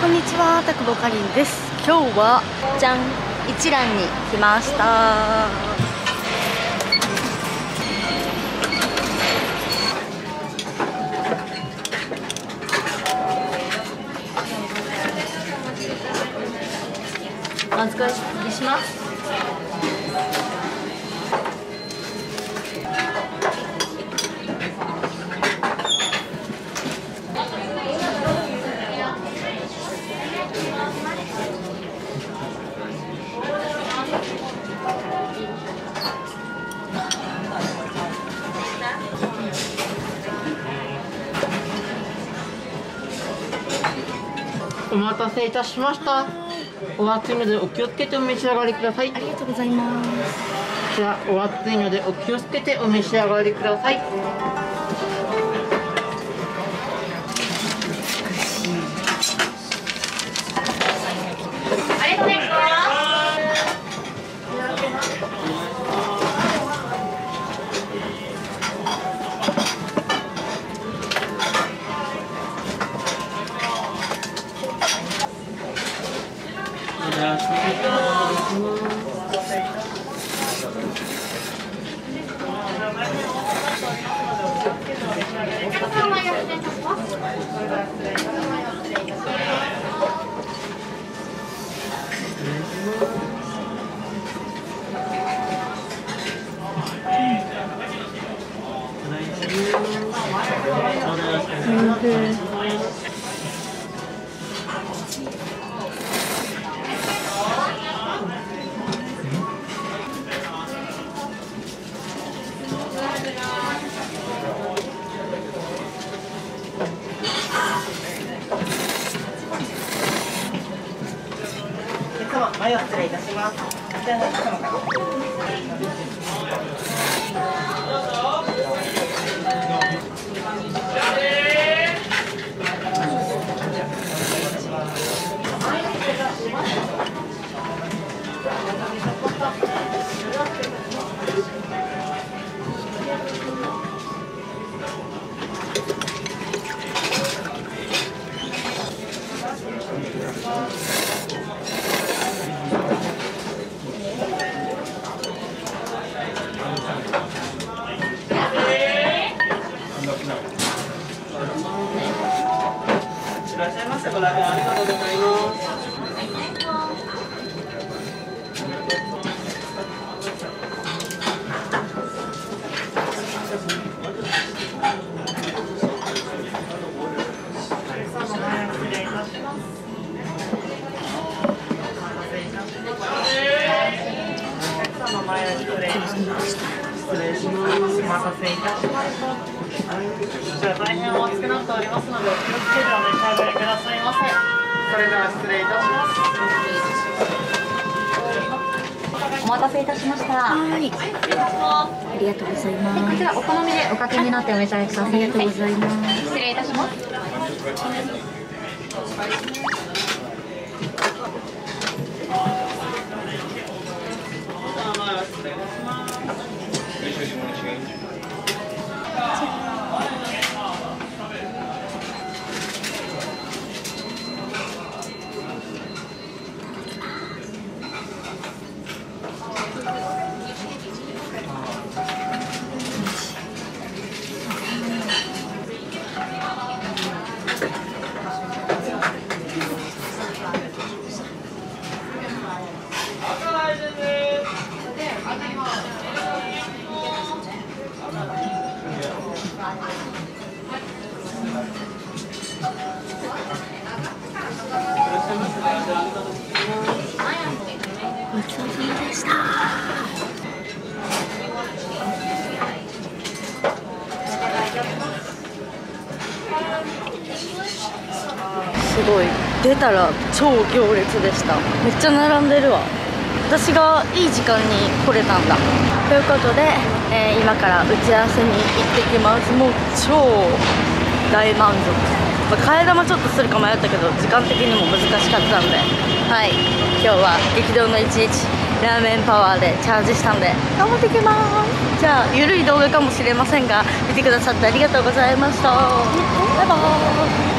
こんにちは、田久保かりんです。今日はじゃん、一蘭に来ました。お疲れ様します。お待たせいたしました。お熱いのでお気をつけてお召し上がりください。ありがとうございます。じゃあお熱いのでお気をつけてお召し上がりください。前を失礼いたします。いらっしゃいませ。ご来店ありがとうございます。お待たせいたしました。こちら大変お熱くなっておりますので、お気をつけてお召し上がりくださいませ。それでは失礼いたします。お待たせいたしました。はい。ありがとうございます。こちらお好みでおかけになってお召し上がりください。ありがとうございます。失礼いたします。すごい、出たら超行列でした。めっちゃ並んでるわ。私がいい時間に来れたんだ。ということで、今から打ち合わせに行ってきます。もう超大満足。替え玉ちょっとするか迷ったけど時間的にも難しかったんで、はい、今日は激動の一日ラーメンパワーでチャージしたんで頑張っていきます。じゃあゆるい動画かもしれませんが見てくださってありがとうございました。バイバーイ。